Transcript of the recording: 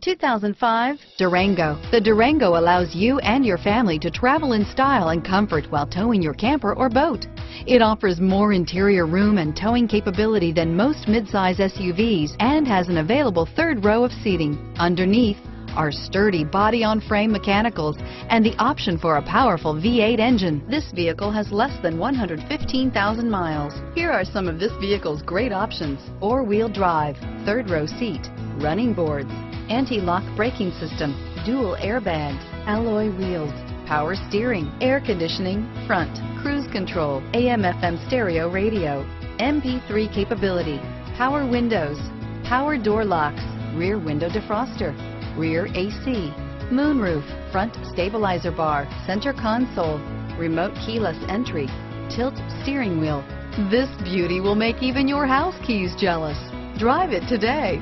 2005 Durango. The Durango allows you and your family to travel in style and comfort while towing your camper or boat. It offers more interior room and towing capability than most midsize SUVs and has an available third row of seating. Underneath are sturdy body-on-frame mechanicals and the option for a powerful V8 engine. This vehicle has less than 115,000 miles. Here are some of this vehicle's great options: four-wheel drive, third row seat, running boards, anti-lock braking system, dual airbags, alloy wheels, power steering, air conditioning, front, cruise control, AM/FM stereo radio, MP3 capability, power windows, power door locks, rear window defroster, rear AC, moonroof, front stabilizer bar, center console, remote keyless entry, tilt steering wheel. This beauty will make even your house keys jealous. Drive it today.